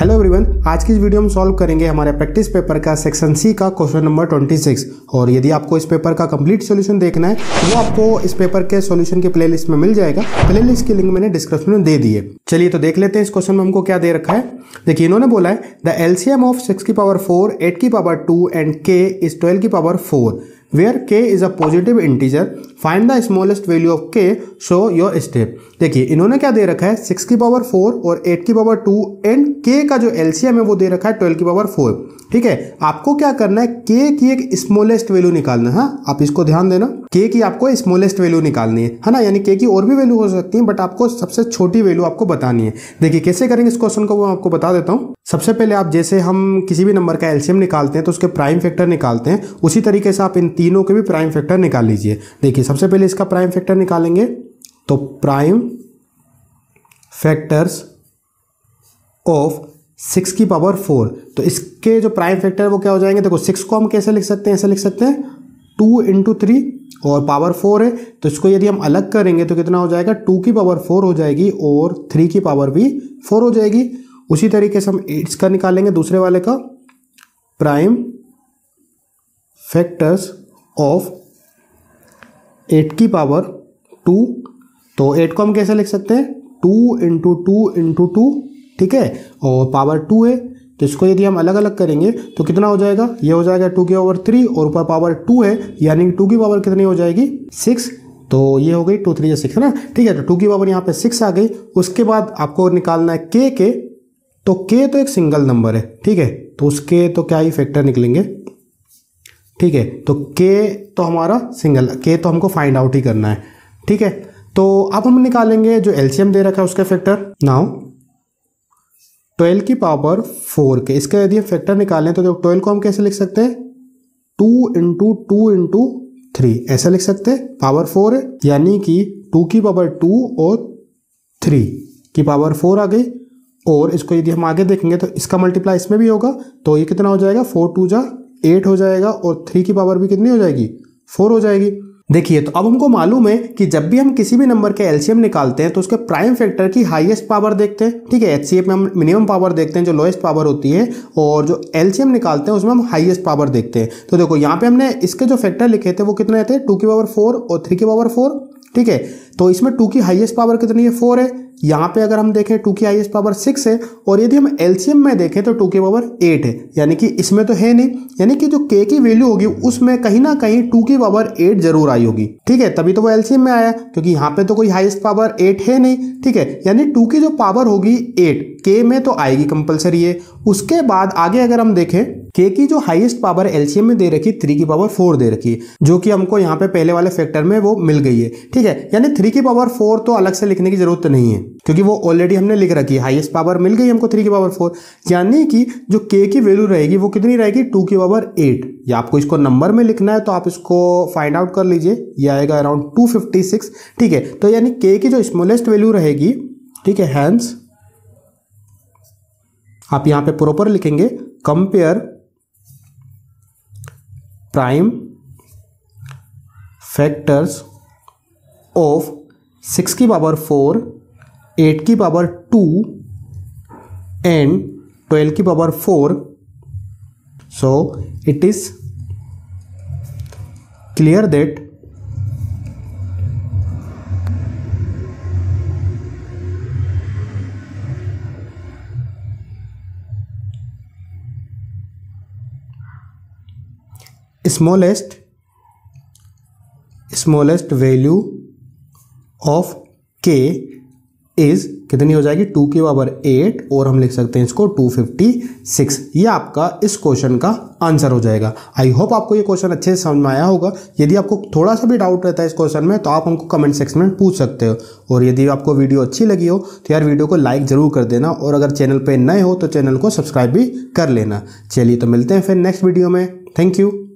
Hello everyone, आज की इस वीडियो में सॉल्व करेंगे हमारे प्रैक्टिस पेपर का सेक्शन सी का क्वेश्चन नंबर 26। और यदि आपको इस पेपर का कंप्लीट सॉल्यूशन देखना है तो आपको इस पेपर के सॉल्यूशन की प्लेलिस्ट में मिल जाएगा। प्लेलिस्ट की लिंक मैंने डिस्क्रिप्शन में दे दी है। चलिए तो देख लेते हैं इस क्वेश्चन में हमको क्या दे रखा है। देखिए, इन्होंने बोला है द एलसीएम ऑफ 6 की पावर 4, 8 की पावर 2 एंड k इज 12 की power 4, where k is a positive integer, find the smallest value of k, show your step. देखिए, इन्होंने क्या दे रखा है, 6 की पावर 4 और 8 की पावर 2 एंड k का जो एलसीएम है वो दे रखा है 12 की पावर 4। ठीक है, आपको क्या करना है, k की एक स्मॉलेस्ट वैल्यू निकालना है। हाँ, आप इसको ध्यान देना, k की आपको स्मॉलेस्ट वैल्यू निकालनी है ना, यानी k की और भी वैल्यू हो सकती है बट आपको सबसे छोटी वैल्यू आपको बतानी है। देखिए कैसे करेंगे इस क्वेश्चन को, वो आपको बता देता हूँ। सबसे पहले आप जैसे हम किसी भी नंबर का एलसीएम निकालते हैं तो उसके प्राइम फैक्टर निकालते हैं, उसी तरीके से आप इन तीनों के भी प्राइम फैक्टर निकाल लीजिए। देखिए, सबसे पहले इसका प्राइम फैक्टर निकालेंगे तो प्राइम फैक्टर्स ऑफ 6 की पावर 4, तो इसके जो प्राइम फैक्टर है वो क्या हो जाएंगे। देखो, 6 को हम कैसे लिख सकते हैं, ऐसे लिख सकते हैं 2 इंटू 3 और पावर 4 है तो इसको यदि हम अलग करेंगे तो कितना हो जाएगा, 2 की पावर 4 हो जाएगी और 3 की पावर भी 4 हो जाएगी। उसी तरीके से हम इसका निकालेंगे दूसरे वाले का, प्राइम फैक्टर्स ऑफ 8 की पावर 2, तो 8 को हम कैसे लिख सकते हैं, 2 इंटू 2 इंटू 2, ठीक है, और पावर 2 है तो इसको यदि हम अलग अलग करेंगे तो कितना हो जाएगा, ये हो जाएगा 2 की पावर 3 और ऊपर पावर 2 है यानी 2 की पावर कितनी हो जाएगी, 6, तो ये हो गई 2 3 6, है ना। ठीक है, तो 2 की पावर यहाँ पे 6 आ गई। उसके बाद आपको निकालना है के, तो के तो एक सिंगल नंबर है, ठीक है, तो उसके तो क्या ही फैक्टर निकलेंगे, ठीक है, तो के तो हमारा सिंगल, के तो हमको फाइंड आउट ही करना है। ठीक है, तो अब हम निकालेंगे जो एलसीएम दे रखा है उसका फैक्टर। नाउ 12 की पावर 4 के इसका यदि हम फैक्टर निकालें तो 12 को हम कैसे लिख सकते हैं, 2 इंटू 2 इंटू 3, ऐसा लिख सकते हैं, पावर 4 है यानी कि 2 की पावर 2 और 3 की पावर 4 आ गई। और इसको यदि हम आगे देखेंगे तो इसका मल्टीप्लाई इसमें भी होगा तो ये कितना हो जाएगा, 4 2 जा 8 हो जाएगा और 3 की पावर भी कितनी हो जाएगी, 4 हो जाएगी। देखिए, तो अब हमको मालूम है कि जब भी हम किसी भी नंबर के एलसीएम निकालते हैं तो उसके प्राइम फैक्टर की हाईएस्ट पावर देखते हैं। ठीक है, एचसीएफ में हम मिनिमम पावर देखते हैं जो लोएस्ट पावर होती है, और जो एलसीएम निकालते हैं उसमें हम हाईएस्ट पावर देखते हैं। तो देखो, यहाँ पे हमने इसके जो फैक्टर लिखे थे वो कितने थे, 2 की पावर 4 और 3 की पावर 4, ठीक है, तो इसमें 2 की हाईएस्ट पावर कितनी है, 4 है। यहाँ पे अगर हम देखें 2 की हाईएस्ट पावर 6 है और यदि हम एलसीएम में देखें तो 2 की पावर 8 है, यानी कि इसमें तो है नहीं, यानी कि जो k की वैल्यू होगी उसमें कहीं ना कहीं 2 की पावर 8 जरूर आई होगी। ठीक है, तभी तो वो एलसीएम में आया, क्योंकि यहाँ पे तो कोई हाईएस्ट पावर 8 है नहीं। ठीक है, यानी 2 की जो पावर होगी 8 k में तो आएगी कंपल्सरी है। उसके बाद आगे अगर हम देखें, k की जो हाईएस्ट पावर एलसीएम में दे रखी 3 की पावर 4 दे रखी, जो कि हमको यहाँ पे पहले वाले फैक्टर में वो मिल गई है। ठीक है, यानी 3 की पावर 4 तो अलग से लिखने की जरूरत नहीं है क्योंकि वो ऑलरेडी हमने लिख रखी है, हाईएस्ट पावर मिल गई हमको 3 की पावर 4, यानी कि जो k की वैल्यू रहेगी वो कितनी रहेगी, 2 की पावर 8। या आपको इसको नंबर में लिखना है तो आप इसको फाइंड आउट कर लीजिए, ये आएगा अराउंड 256। ठीक है, तो यानी k की जो स्मॉलेस्ट वैल्यू रहेगी, ठीक है, हैंस आप यहां पे प्रॉपर लिखेंगे, कंपेयर प्राइम फैक्टर्स ऑफ 6 की पावर 4, 8 की पावर 2 एंड 12 की power 4, so it is clear that smallest value of k is कितनी हो जाएगी, 2 की पावर 8 और हम लिख सकते हैं इसको 256। ये आपका इस क्वेश्चन का आंसर हो जाएगा। आई होप आपको ये क्वेश्चन अच्छे से समझ में आया होगा। यदि आपको थोड़ा सा भी डाउट रहता है इस क्वेश्चन में तो आप हमको कमेंट सेक्शन में पूछ सकते हो। और यदि आपको वीडियो अच्छी लगी हो तो यार वीडियो को लाइक जरूर कर देना, और अगर चैनल पर नए हो तो चैनल को सब्सक्राइब भी कर लेना। चलिए तो मिलते हैं फिर नेक्स्ट वीडियो में। Thank you.